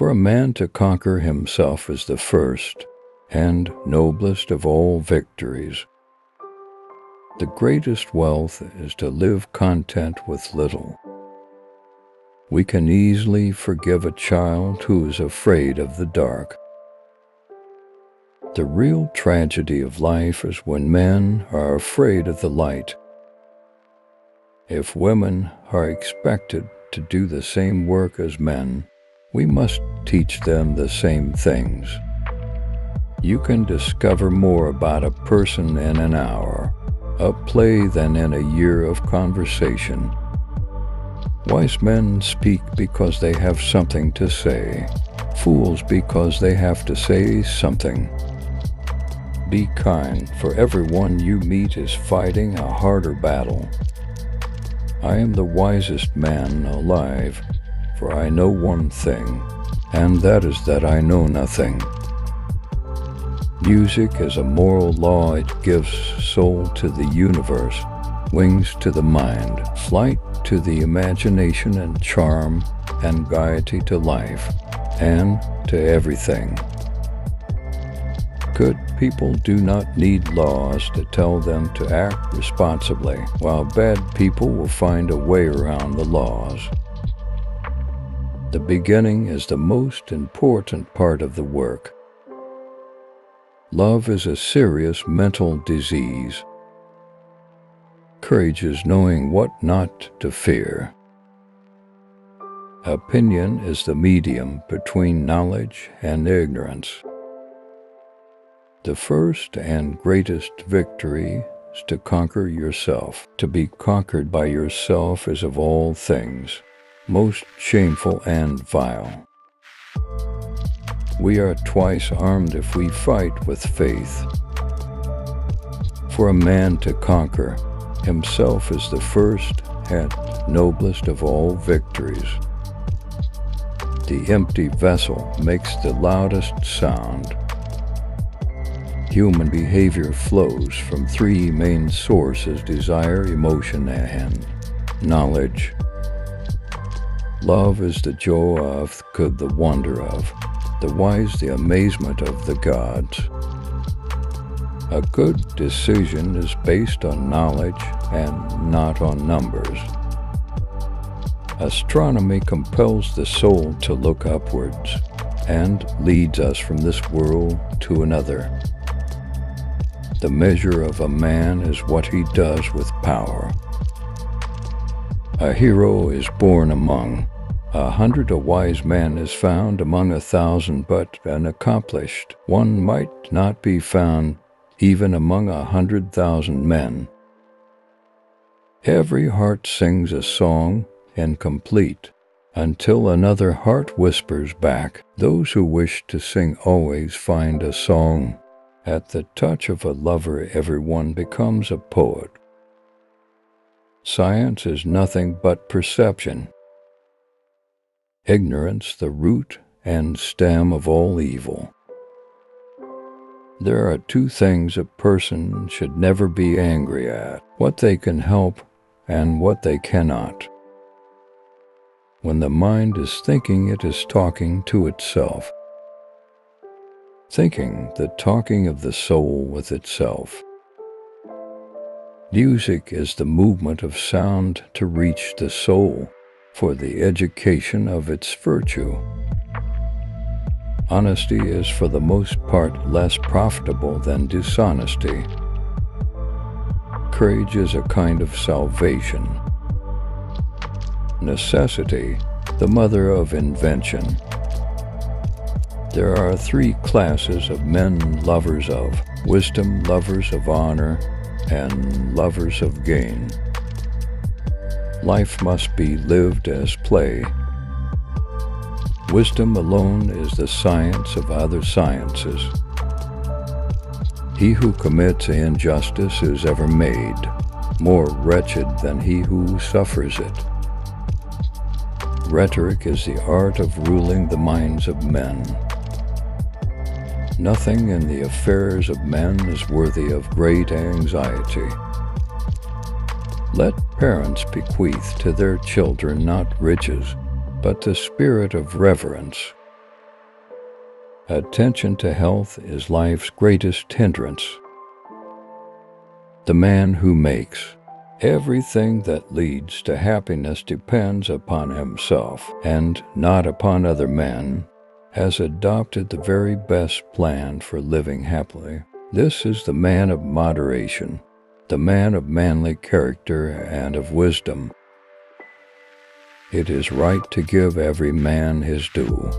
For a man to conquer himself is the first and noblest of all victories. The greatest wealth is to live content with little. We can easily forgive a child who is afraid of the dark. The real tragedy of life is when men are afraid of the light. If women are expected to do the same work as men, we must teach them the same things. You can discover more about a person in an hour, a play, than in a year of conversation. Wise men speak because they have something to say. Fools because they have to say something. Be kind, for everyone you meet is fighting a harder battle. I am the wisest man alive, for I know one thing, and that is that I know nothing. Music is a moral law. It gives soul to the universe, wings to the mind, flight to the imagination, and charm and gaiety to life and to everything. Good people do not need laws to tell them to act responsibly, while bad people will find a way around the laws. The beginning is the most important part of the work. Love is a serious mental disease. Courage is knowing what not to fear. Opinion is the medium between knowledge and ignorance. The first and greatest victory is to conquer yourself. To be conquered by yourself is of all things most shameful and vile. We are twice armed if we fight with faith. For a man to conquer himself is the first and noblest of all victories. The empty vessel makes the loudest sound. Human behavior flows from three main sources: desire, emotion, and knowledge. Love is the joy of, could the wonder of, the wise, the amazement of the gods. A good decision is based on knowledge and not on numbers. Astronomy compels the soul to look upwards and leads us from this world to another. The measure of a man is what he does with power. A hero is born among 100, a wise man is found among 1,000, but an accomplished one might not be found even among 100,000 men. Every heart sings a song incomplete until another heart whispers back. Those who wish to sing always find a song. At the touch of a lover, everyone becomes a poet. Science is nothing but perception. Ignorance, the root and stem of all evil. There are two things a person should never be angry at: what they can help and what they cannot. When the mind is thinking, it is talking to itself. Thinking, the talking of the soul with itself. Music is the movement of sound to reach the soul for the education of its virtue. Honesty is for the most part less profitable than dishonesty. Courage is a kind of salvation. Necessity, the mother of invention. There are three classes of men: lovers of wisdom, lovers of honor, and lovers of gain. Life must be lived as play. Wisdom alone is the science of other sciences. He who commits injustice is ever made more wretched than he who suffers it. Rhetoric is the art of ruling the minds of men. Nothing in the affairs of men is worthy of great anxiety. Let parents bequeath to their children not riches, but the spirit of reverence, Attention to health is life's greatest hindrance. The man who makes everything that leads to happiness depends upon himself and not upon other men, has adopted the very best plan for living happily. This is the man of moderation, the man of manly character and of wisdom. It is right to give every man his due.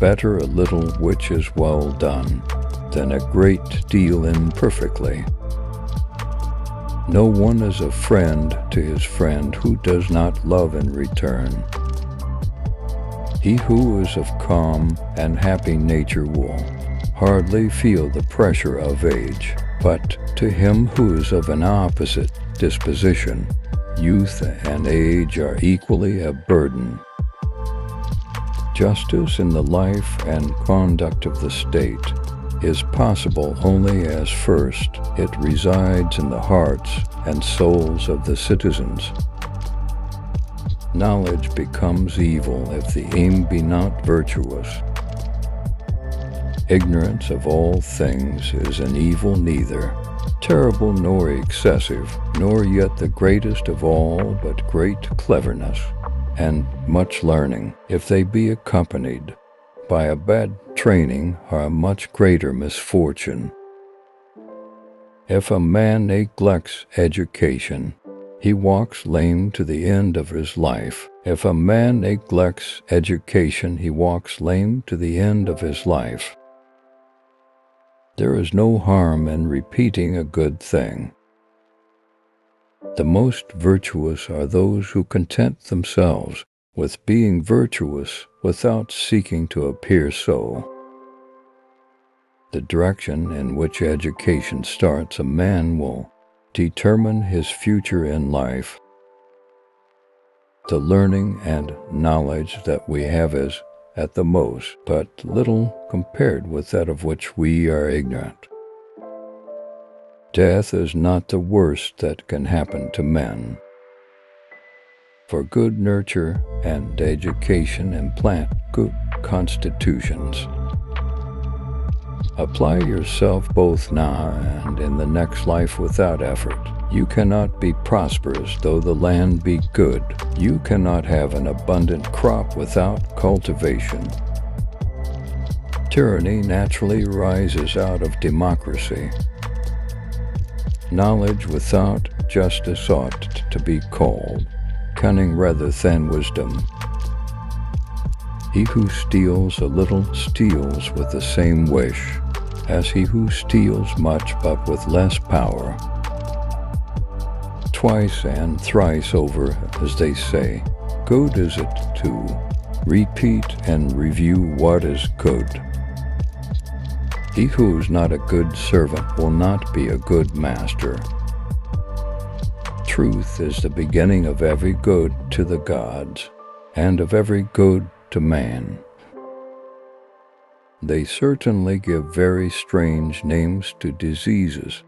Better a little which is well done than a great deal imperfectly. No one is a friend to his friend who does not love in return. He who is of calm and happy nature will hardly feel the pressure of age, but to him who is of an opposite disposition, youth and age are equally a burden. Justice in the life and conduct of the state is possible only as first it resides in the hearts and souls of the citizens. Knowledge becomes evil if the aim be not virtuous. Ignorance of all things is an evil neither, terrible nor excessive, nor yet the greatest of all but great cleverness and much learning, if they be accompanied by a bad training are a much greater misfortune. If a man neglects education, he walks lame to the end of his life. If a man neglects education, he walks lame to the end of his life. There is no harm in repeating a good thing. The most virtuous are those who content themselves with being virtuous without seeking to appear so. The direction in which education starts a man will determine his future in life. The learning and knowledge that we have is, at the most, but little compared with that of which we are ignorant. Death is not the worst that can happen to men. For good nurture and education implant good constitutions. Apply yourself both now and in the next life without effort. You cannot be prosperous though the land be good. You cannot have an abundant crop without cultivation. Tyranny naturally rises out of democracy. Knowledge without justice ought to be called cunning rather than wisdom. He who steals a little steals with the same wish as he who steals much but with less power. Twice and thrice over, as they say, good is it to repeat and review what is good. He who is not a good servant will not be a good master. Truth is the beginning of every good to the gods, and of every good to man. They certainly give very strange names to diseases.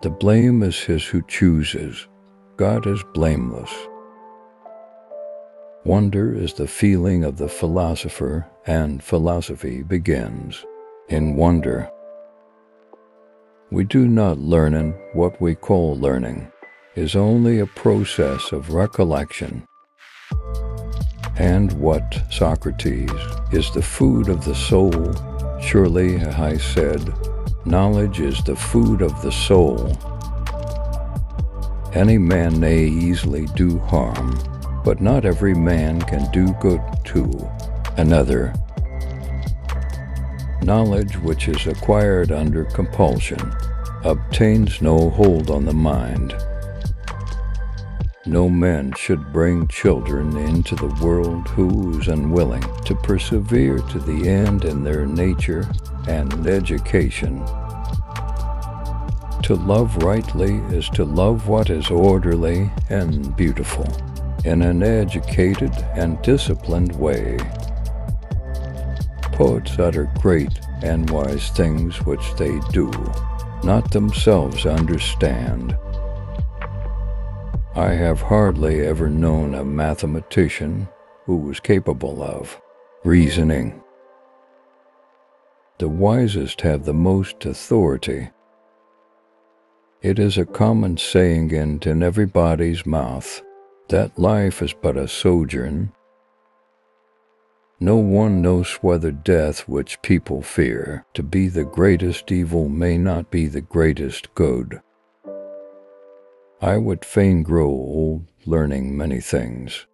The blame is his who chooses. God is blameless. Wonder is the feeling of the philosopher, and philosophy begins in wonder. We do not learn, and what we call learning is only a process of recollection. And what, Socrates, is the food of the soul? Surely, I said, knowledge is the food of the soul. Any man may easily do harm, but not every man can do good to another. Knowledge which is acquired under compulsion obtains no hold on the mind. No man should bring children into the world who is unwilling to persevere to the end in their nature and education. To love rightly is to love what is orderly and beautiful in an educated and disciplined way. Poets utter great and wise things which they do not themselves understand. I have hardly ever known a mathematician who was capable of, reasoning. The wisest have the most authority. It is a common saying in everybody's mouth that life is but a sojourn. No one knows whether death, which people fear to be the greatest evil, may not be the greatest good. I would fain grow old, learning many things.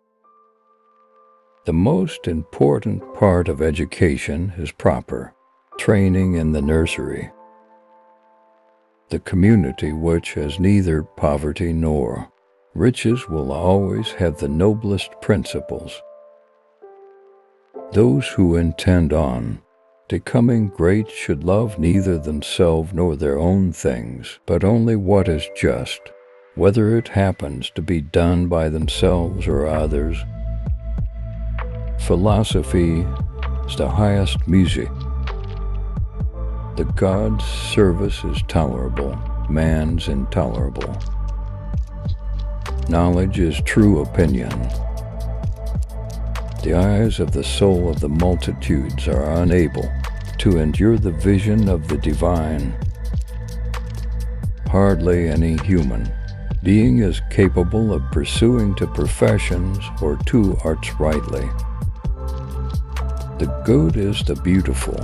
The most important part of education is proper training in the nursery. The community which has neither poverty nor riches will always have the noblest principles. Those who intend on becoming great should love neither themselves nor their own things, but only what is just, whether it happens to be done by themselves or others. Philosophy is the highest music. The God's service is tolerable, man's intolerable. Knowledge is true opinion. The eyes of the soul of the multitudes are unable to endure the vision of the divine. Hardly any human being is capable of pursuing two professions or two arts rightly. The good is the beautiful.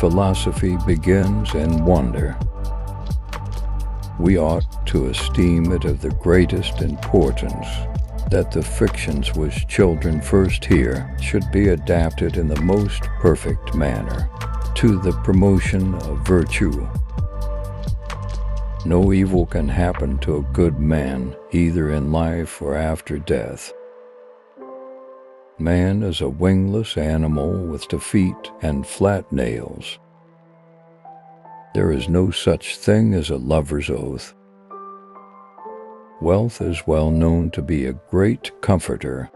Philosophy begins in wonder. We ought to esteem it of the greatest importance that the fictions which children first hear should be adapted in the most perfect manner to the promotion of virtue. No evil can happen to a good man, either in life or after death. Man is a wingless animal with two feet and flat nails. There is no such thing as a lover's oath. Wealth is well known to be a great comforter.